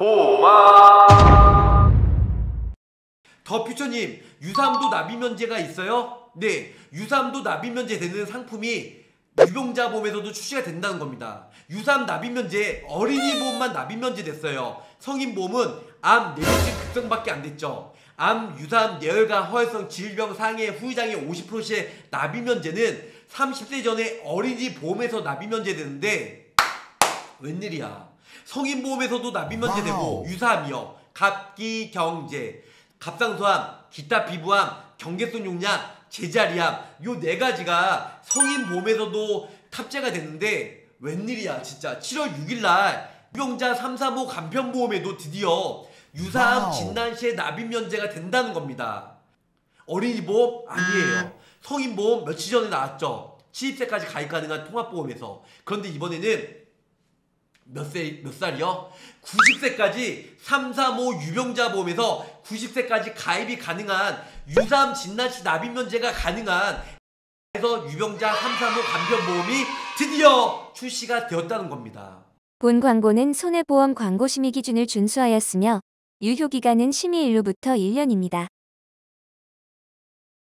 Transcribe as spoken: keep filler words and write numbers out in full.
보마 더퓨처님, 유사암도 납입면제가 있어요? 네, 유사암도 납입면제 되는 상품이 유병자 보험에서도 출시가 된다는 겁니다. 유사암 납입면제, 어린이 보험만 납입면제 됐어요. 성인 보험은 암 내열증 급성밖에 안 됐죠. 암, 유사암, 내열과 허혈성 질병 상해 후유장애 오십 퍼센트의 납입면제는 삼십 세 전에 어린이 보험에서 납입면제 되는데 웬일이야. 성인 보험에서도 납입면제 되고 유사암이요. 갑기, 경제, 갑상수암, 기타 피부암, 경계선 용량, 제자리암, 요 네 가지가 성인 보험에서도 탑재가 되는데 웬일이야 진짜. 칠월 육일날 유병자 삼삼오 간편보험에도 드디어 유사암 진단 시에 납입면제가 된다는 겁니다. 어린이 보험 아니에요. 성인 보험 며칠 전에 나왔죠. 칠십 세까지 가입 가능한 통합보험에서. 그런데 이번에는 몇 세, 몇 살이요? 구십 세까지 삼삼오 유병자 보험에서 구십 세까지 가입이 가능한 유사암 진단시 납입면제가 가능한 에서 유병자 삼삼오 간편보험이 드디어 출시가 되었다는 겁니다. 본 광고는 손해보험 광고 심의 기준을 준수하였으며 유효기간은 심의일로부터 일 년입니다.